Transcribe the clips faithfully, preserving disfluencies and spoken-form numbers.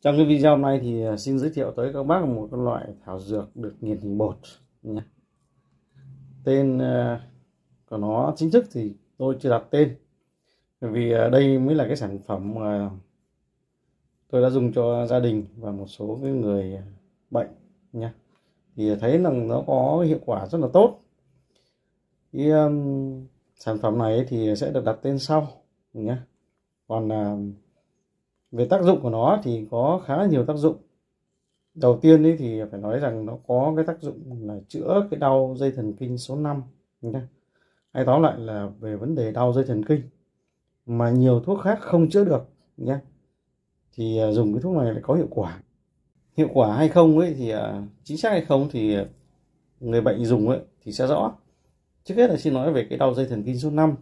Trong cái video hôm nay thì xin giới thiệu tới các bác một con loại thảo dược được nghiền thành bột nhé. Tên của nó chính thức thì tôi chưa đặt tên, bởi vì đây mới là cái sản phẩm mà tôi đã dùng cho gia đình và một số cái người bệnh nhé. Thì thấy rằng nó có hiệu quả rất là tốt. Cái um, sản phẩm này thì sẽ được đặt tên sau nhé. Còn uh, về tác dụng của nó thì có khá nhiều tác dụng. Đầu tiên ấy thì phải nói rằng nó có cái tác dụng là chữa cái đau dây thần kinh số năm nhé. Hay tóm lại là về vấn đề đau dây thần kinh mà nhiều thuốc khác không chữa được nhé, thì uh, dùng cái thuốc này lại có hiệu quả. Hiệu quả hay không ấy thì uh, chính xác hay không thì uh, người bệnh dùng ấy thì sẽ rõ. Trước hết là xin nói về cái đau dây thần kinh số năm.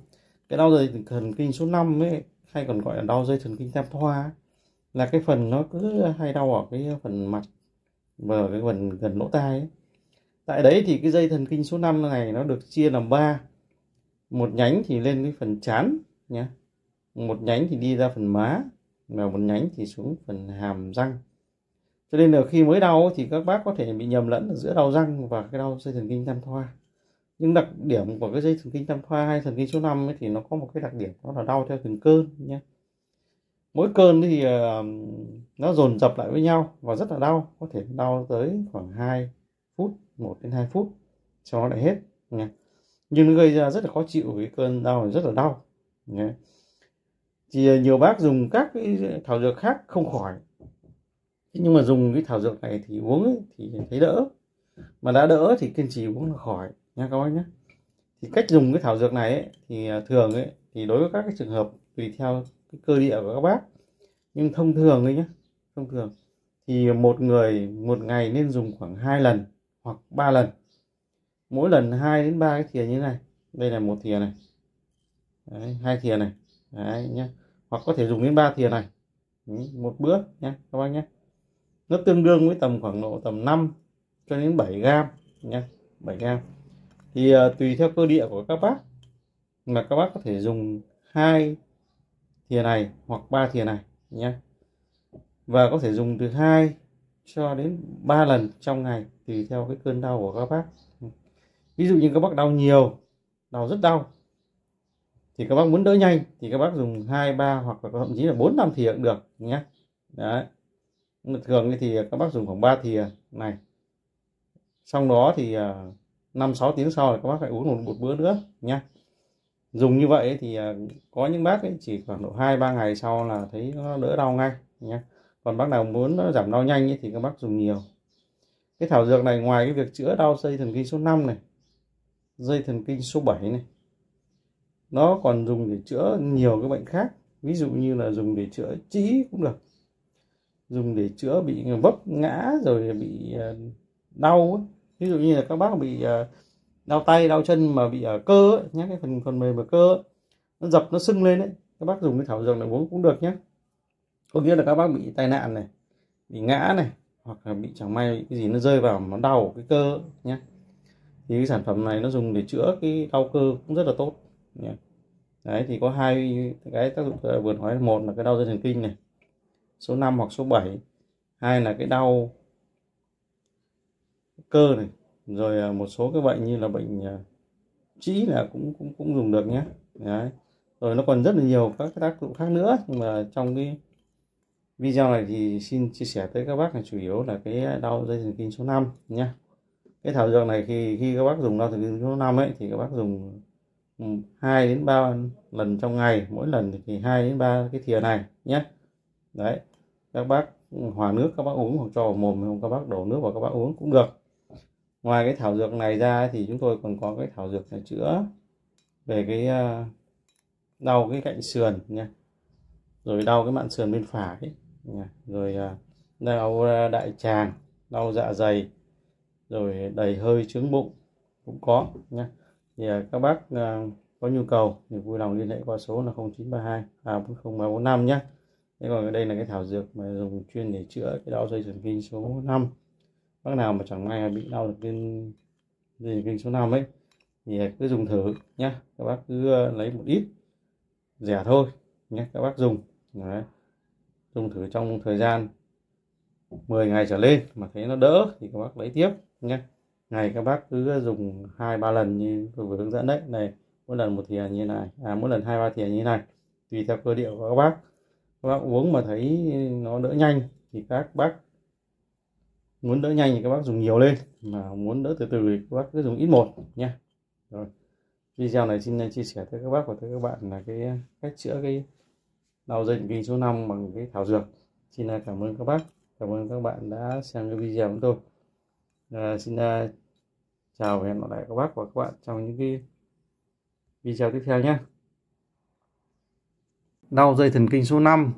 Cái đau dây thần kinh số năm ấy, hay còn gọi là đau dây thần kinh tam thoa ấy, là cái phần nó cứ hay đau ở cái phần mặt và ở cái phần gần lỗ tai ấy. Tại đấy thì cái dây thần kinh số năm này nó được chia làm ba. Một nhánh thì lên cái phần trán nhé, một nhánh thì đi ra phần má, và một nhánh thì xuống phần hàm răng. Cho nên là khi mới đau thì các bác có thể bị nhầm lẫn ở giữa đau răng và cái đau dây thần kinh tam thoa. Nhưng đặc điểm của cái dây thần kinh tam thoa hay thần kinh số năm ấy thì nó có một cái đặc điểm, đó là đau theo từng cơn nhé. Mỗi cơn thì uh, nó dồn dập lại với nhau và rất là đau, có thể đau tới khoảng hai phút, một đến hai phút sau nó lại hết nhé. Nhưng nó gây ra rất là khó chịu, cái cơn đau rất là đau nhé. Thì nhiều bác dùng các cái thảo dược khác không khỏi, nhưng mà dùng cái thảo dược này thì uống ấy, thì thấy đỡ, mà đã đỡ thì kiên trì uống là khỏi nha các bác nhé. Thì cách dùng cái thảo dược này ấy, thì thường ấy, thì đối với các cái trường hợp tùy theo cái cơ địa của các bác, nhưng thông thường ấy nhé, thông thường thì một người một ngày nên dùng khoảng hai lần hoặc ba lần, mỗi lần hai đến ba cái thìa như thế này. Đây là một thìa này, đấy, hai thìa này, đấy nhé, hoặc có thể dùng đến ba thìa này một bữa nhé các bác nhé. Nó tương đương với tầm khoảng độ tầm năm cho đến bảy gram nhé, bảy gram. Thì uh, tùy theo cơ địa của các bác là các bác có thể dùng hai thìa này hoặc ba thìa này nhé, và có thể dùng từ hai cho đến ba lần trong ngày tùy theo cái cơn đau của các bác. Ví dụ như các bác đau nhiều, đau rất đau, thì các bác muốn đỡ nhanh thì các bác dùng hai ba hoặc là thậm chí là bốn năm thìa cũng được nhé. Đấy, thường thì các bác dùng khoảng ba thìa này, xong đó thì uh, năm sáu tiếng sau là các bác phải uống một, một bữa nữa nhé. Dùng như vậy thì có những bác ấy chỉ khoảng độ hai ba ngày sau là thấy nó đỡ đau ngay nhé. Còn bác nào muốn nó giảm đau nhanh ấy thì các bác dùng nhiều. Cái thảo dược này ngoài cái việc chữa đau dây thần kinh số năm này, dây thần kinh số bảy này, nó còn dùng để chữa nhiều cái bệnh khác. Ví dụ như là dùng để chữa trĩ cũng được, dùng để chữa bị vấp ngã rồi bị đau ấy. Ví dụ như là các bác bị đau tay, đau chân mà bị ở cơ ấy, nhé, cái phần phần mềm ở cơ ấy, nó dập, nó sưng lên đấy, các bác dùng cái thảo dược này uống cũng được nhé. Có nghĩa là các bác bị tai nạn này, bị ngã này, hoặc là bị chẳng may cái gì nó rơi vào nó đau cái cơ ấy, nhé. Thì cái sản phẩm này nó dùng để chữa cái đau cơ cũng rất là tốt nhé. Đấy, thì có hai cái tác dụng vừa nói, một là cái đau dây thần kinh này, số năm hoặc số bảy, hai là cái đau cơ này, rồi một số cái bệnh như là bệnh trĩ là cũng cũng cũng dùng được nhé. Đấy, rồi nó còn rất là nhiều các tác dụng khác nữa, nhưng mà trong cái video này thì xin chia sẻ tới các bác là chủ yếu là cái đau dây thần kinh số năm nhé. Cái thảo dược này khi khi các bác dùng đau dây thần kinh số năm ấy thì các bác dùng hai đến ba lần trong ngày, mỗi lần thì hai đến ba cái thìa này nhé. Đấy, các bác hòa nước các bác uống, hoặc cho vào mồm các bác đổ nước vào các bác uống cũng được. Ngoài cái thảo dược này ra thì chúng tôi còn có cái thảo dược để chữa về cái đau cái cạnh sườn nha, rồi đau cái mạn sườn bên phải nha, rồi đau đại tràng, đau dạ dày, rồi đầy hơi trướng bụng cũng có nha. Thì các bác có nhu cầu thì vui lòng liên hệ qua số là không chín ba hai à không ba bốn năm nhé. Thế còn đây là cái thảo dược mà dùng chuyên để chữa cái đau dây thần kinh số năm. Bác nào mà chẳng may bị đau dây thần kinh số năm ấy thì cứ dùng thử nhé. Các bác cứ lấy một ít rẻ thôi nhé, các bác dùng. Đấy, dùng thử trong thời gian mười ngày trở lên mà thấy nó đỡ thì các bác lấy tiếp nhé. Ngày các bác cứ dùng hai ba lần như tôi vừa hướng dẫn đấy, này mỗi lần một thìa như này, à mỗi lần hai ba thìa như này, tùy theo cơ địa của các bác. Các bác uống mà thấy nó đỡ nhanh thì các bác muốn đỡ nhanh thì các bác dùng nhiều lên, mà muốn đỡ từ từ thì các bác cứ dùng ít một nhé. Rồi, video này xin chia sẻ tới các bác và tới các bạn là cái cách chữa cái đau dây thần kinh số năm bằng cái thảo dược. Xin cảm ơn các bác, cảm ơn các bạn đã xem cái video của tôi. À, xin uh, chào và hẹn gặp lại các bác và các bạn trong những cái video tiếp theo nhé. Đau dây thần kinh số năm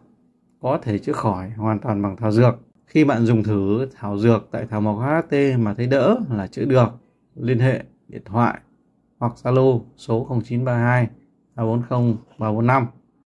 có thể chữa khỏi hoàn toàn bằng thảo dược. Khi bạn dùng thử thảo dược tại Thờ Mộc hát hát tê mà thấy đỡ là chữa được. Liên hệ điện thoại hoặc Zalo số không chín ba hai ba bốn không ba bốn năm.